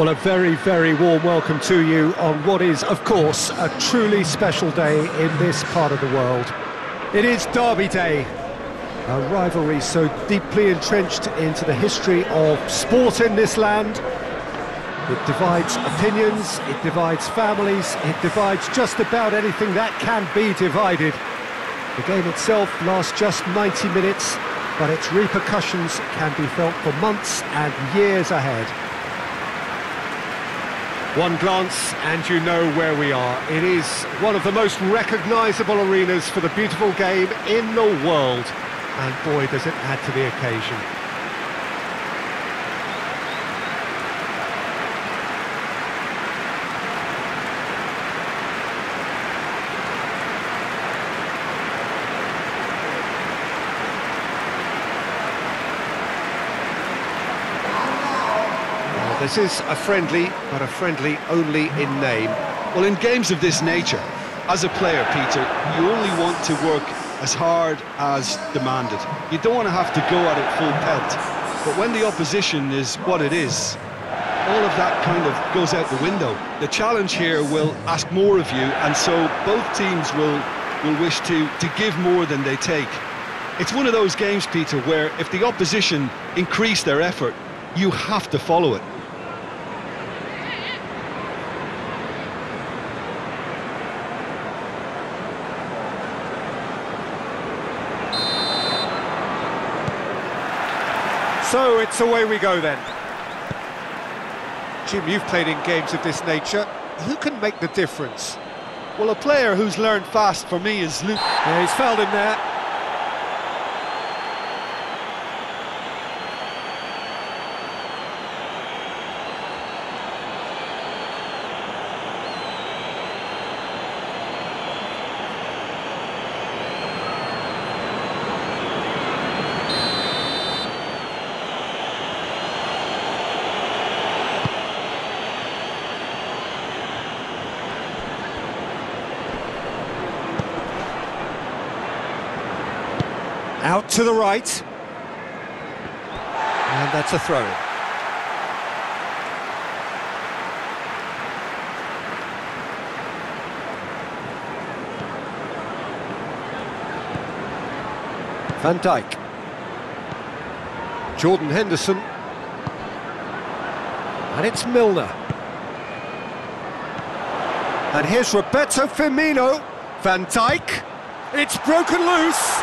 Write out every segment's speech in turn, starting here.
Well, a very, very warm welcome to you on what is, of course, a truly special day in this part of the world. It is Derby Day, a rivalry so deeply entrenched into the history of sport in this land. It divides opinions, it divides families, it divides just about anything that can be divided. The game itself lasts just 90 minutes, but its repercussions can be felt for months and years ahead. One glance and you know where we are. It is one of the most recognisable arenas for the beautiful game in the world. And boy, does it add to the occasion. This is a friendly, but a friendly only in name. Well, in games of this nature, as a player, Peter, you only want to work as hard as demanded. You don't want to have to go at it full pelt. But when the opposition is what it is, all of that kind of goes out the window. The challenge here will ask more of you, and so both teams will wish to give more than they take. It's one of those games, Peter, where if the opposition increase their effort, you have to follow it. So it's away we go then. Jim, you've played in games of this nature. Who can make the difference? Well, a player who's learned fast for me is Luke. Yeah, he's fouled him there. Out to the right, and that's a throw-in. Van Dijk, Jordan Henderson, and it's Milner. And here's Roberto Firmino. Van Dijk, it's broken loose.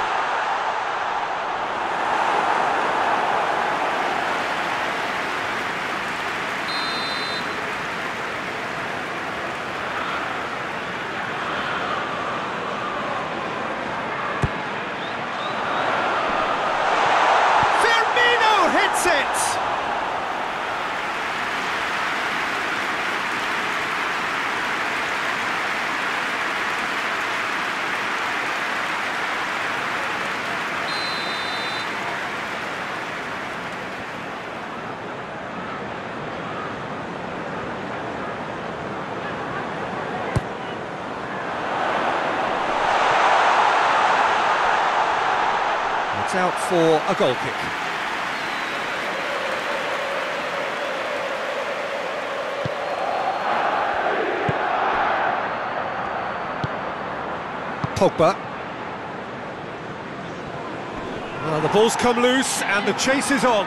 Out for a goal kick. Pogba. Well, the ball's come loose and the chase is on.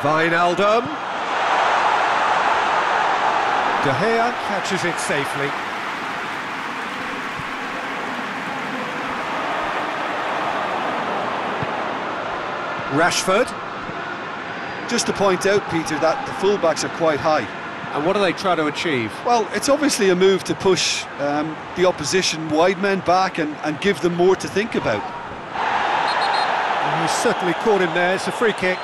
Wijnaldum. De Gea catches it safely. Rashford. Just to point out, Peter, that the fullbacks are quite high. And what do they try to achieve? Well, it's obviously a move to push the opposition wide men back and give them more to think about. And he's certainly caught him there. It's a free kick.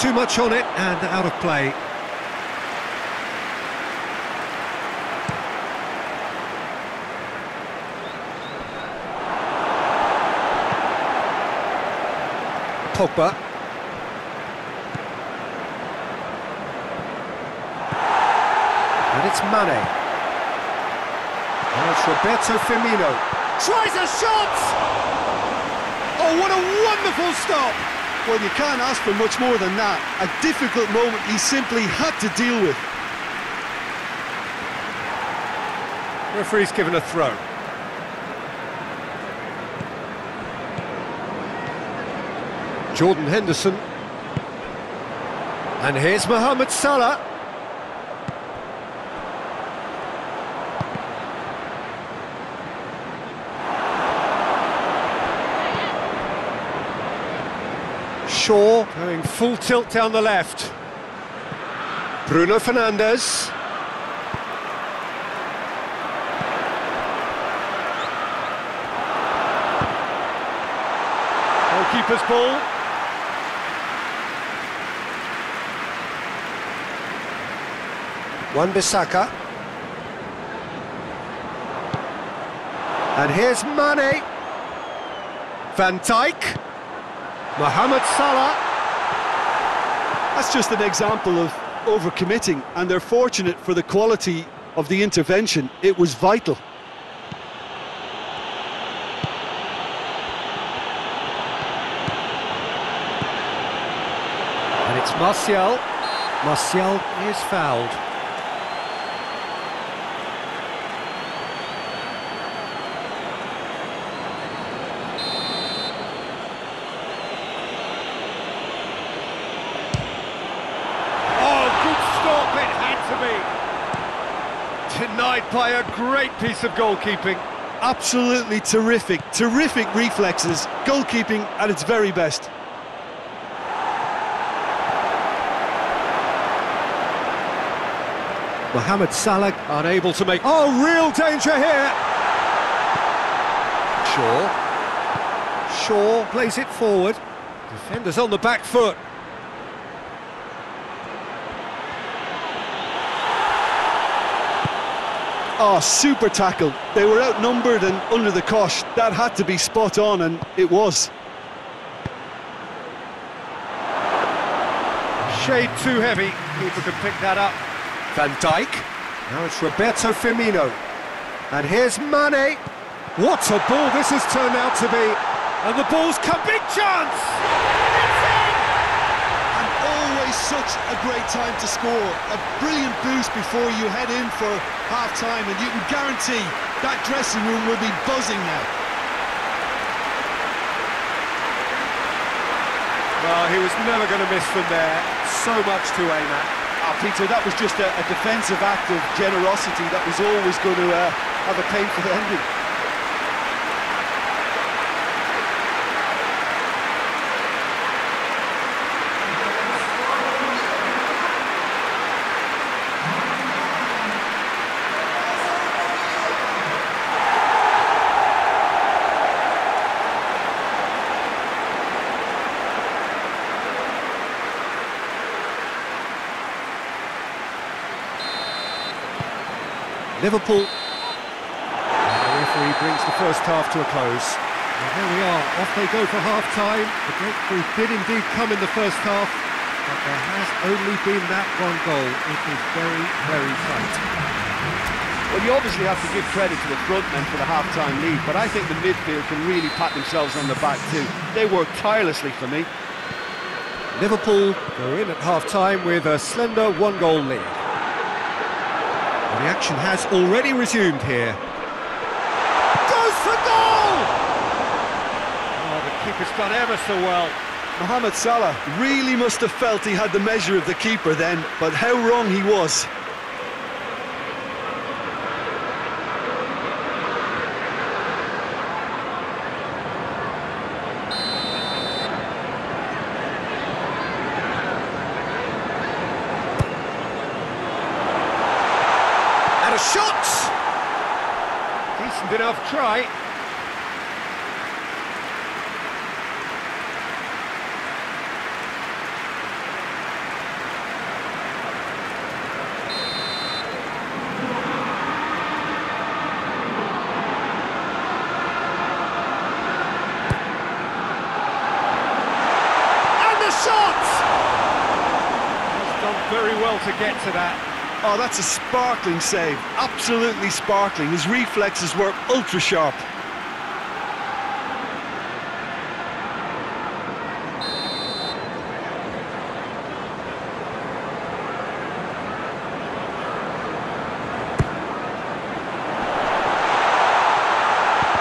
Too much on it and out of play. Pogba. it's Mane. And it's Roberto Firmino. Tries a shot! Oh, what a wonderful stop! Well, you can't ask for much more than that. A difficult moment he simply had to deal with. Referee's given a throw. Jordan Henderson. And here's Mohamed Salah. Shaw going full tilt down the left. Bruno Fernandes. Goalkeeper's ball. Wan Bissaka. And here's Mane. Van Dijk. Mohamed Salah. That's just an example of overcommitting, and they're fortunate for the quality of the intervention. It was vital. And it's Martial. Martial is fouled. Denied by a great piece of goalkeeping. Absolutely terrific, terrific reflexes. Goalkeeping at its very best. Mohamed Salah unable to make... Oh, real danger here! Shaw plays it forward. Defenders on the back foot. Oh, super tackle. They were outnumbered and under the cosh. That had to be spot on, and it was. Shade too heavy. People could pick that up. Van Dijk. Now it's Roberto Firmino. And here's Mane. What a ball this has turned out to be. And the ball's come. Big chance! It's in! And always such a great time to score. A brilliant boost before you head in for half-time, and you can guarantee that dressing room will be buzzing now. Well, he was never going to miss from there. So much to aim at. Oh, Peter, that was just a defensive act of generosity that was always going to have a painful ending. Liverpool. And the referee brings the first half to a close. And here we are, off they go for half-time. The breakthrough did indeed come in the first half, but there has only been that one goal. It is very, very tight. Well, you obviously have to give credit to the front men for the half-time lead, but I think the midfield can really pat themselves on the back too. They work tirelessly for me. Liverpool go in at half-time with a slender one-goal lead. The action has already resumed here. Goes for goal! Oh, the keeper's done ever so well. Mohamed Salah really must have felt he had the measure of the keeper then, but how wrong he was. A shot! Decent enough try. And a shot! He's done very well to get to that. Oh, that's a sparkling save. Absolutely sparkling. His reflexes were ultra sharp.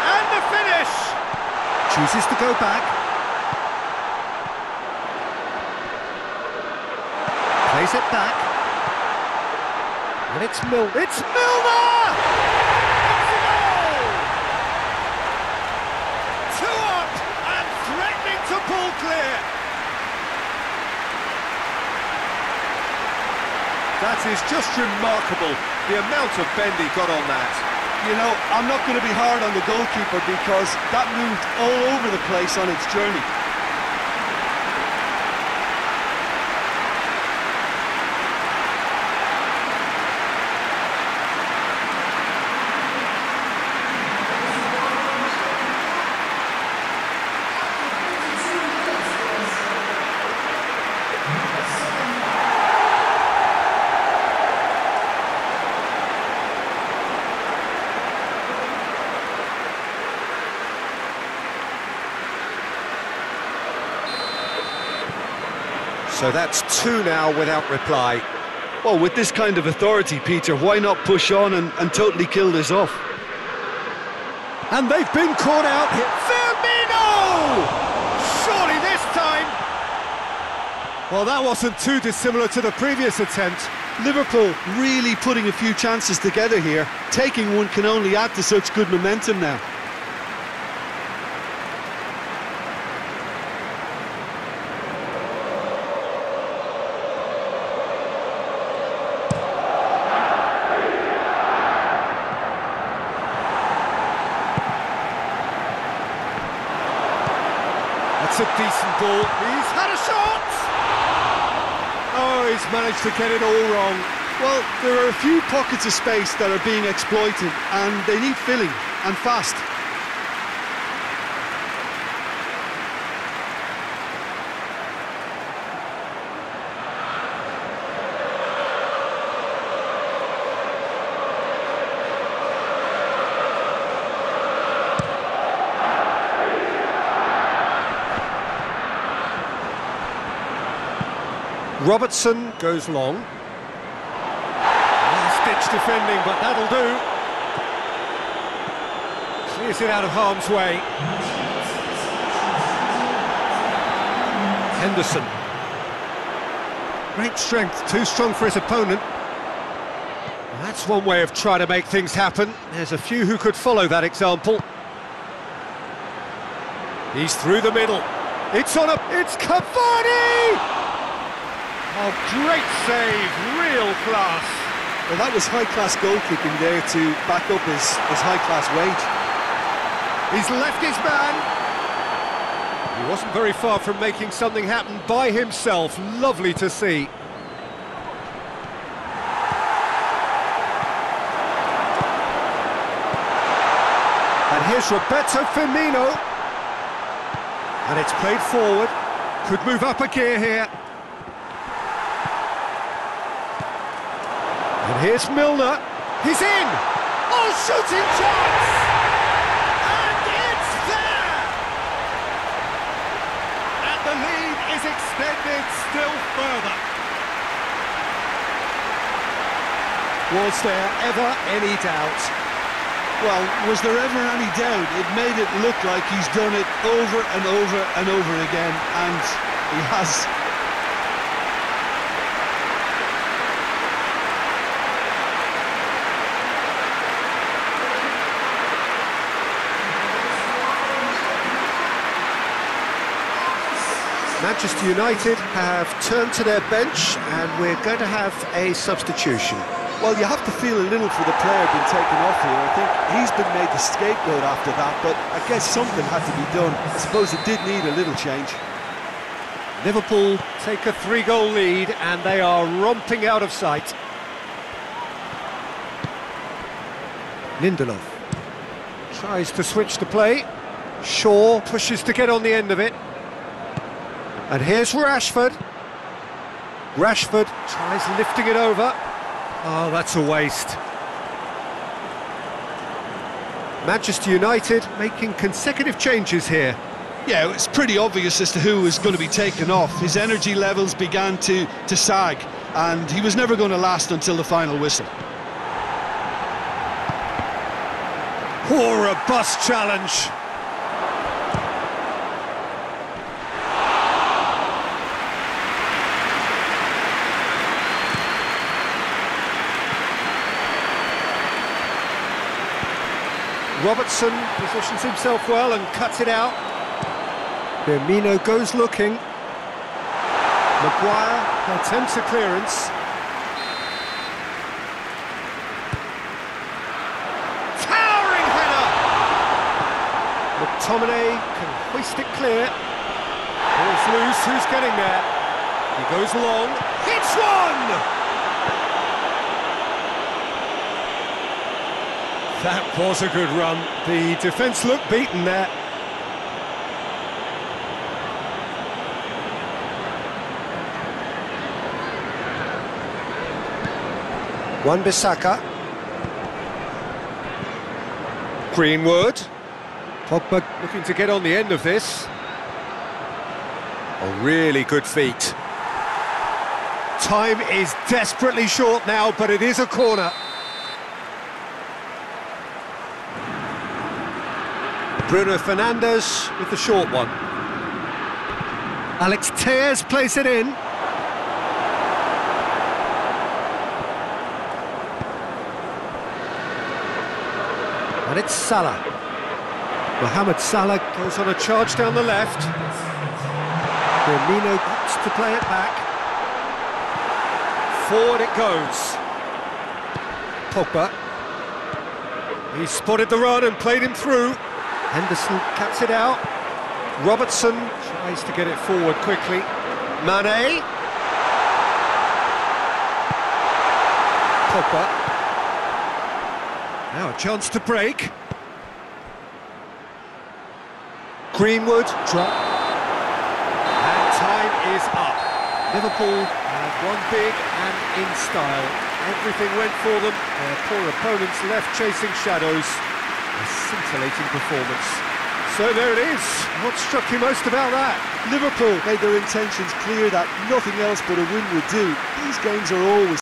And the finish! Chooses to go back. Plays it back. And it's Milner! It's Milner! It's a goal! Two up and threatening to pull clear. That is just remarkable, the amount of bend he got on that. You know, I'm not going to be hard on the goalkeeper because that moved all over the place on its journey. So that's two now without reply. Well, with this kind of authority, Peter, why not push on and totally kill this off? And they've been caught out here. Firmino! Surely this time! Well, that wasn't too dissimilar to the previous attempt. Liverpool really putting a few chances together here. Taking one can only add to such good momentum now. A decent ball. He's had a shot! Oh, he's managed to get it all wrong. Well, there are a few pockets of space that are being exploited, and they need filling, and fast. Robertson goes long. Last-ditch defending, but that'll do. Clears it out of harm's way. Henderson. Great strength, too strong for his opponent. That's one way of trying to make things happen. There's a few who could follow that example. He's through the middle. It's Cavani! Oh, great save, real class. Well, that was high-class goal-kicking there to back up his high-class wage. He's left his man. He wasn't very far from making something happen by himself. Lovely to see. And here's Roberto Firmino. And it's played forward. Could move up a gear here. And here's Milner. He's in! Oh, shooting chance! And it's there! And the lead is extended still further. Was there ever any doubt? Well, was there ever any doubt? It made it look like he's done it over and over and over again, and he has. Manchester United have turned to their bench, and we're going to have a substitution. Well, you have to feel a little for the player being taken off here. I think he's been made the scapegoat after that, but I guess something had to be done. I suppose it did need a little change. Liverpool take a 3-goal lead, and they are romping out of sight. Lindelof tries to switch the play. Shaw pushes to get on the end of it. And here's Rashford. Rashford tries lifting it over. Oh, that's a waste. Manchester United making consecutive changes here. Yeah, it's pretty obvious as to who was going to be taken off. His energy levels began to sag, and he was never going to last until the final whistle. Poor robust challenge. Robertson positions himself well and cuts it out. Firmino goes looking. Maguire attempts a clearance. Towering header! McTominay can hoist it clear. Ball's loose, who's getting there? He goes long, hits one! That was a good run. The defence looked beaten there. Wan Bissaka. Greenwood. Pogba looking to get on the end of this. A really good feat. Time is desperately short now, but it is a corner. Bruno Fernandes with the short one. Alex Telles plays it in. And it's Salah. Mohamed Salah goes on a charge down the left. Firmino gets to play it back. Forward it goes. Pogba. He spotted the run and played him through. Henderson cuts it out. Robertson tries to get it forward quickly. Mane. Pogba. Now a chance to break. Greenwood drop. And time is up. Liverpool have won big and in style. Everything went for them. Their poor opponents left chasing shadows. A scintillating performance. So there it is. What struck you most about that? Liverpool made their intentions clear that nothing else but a win would do. These games are always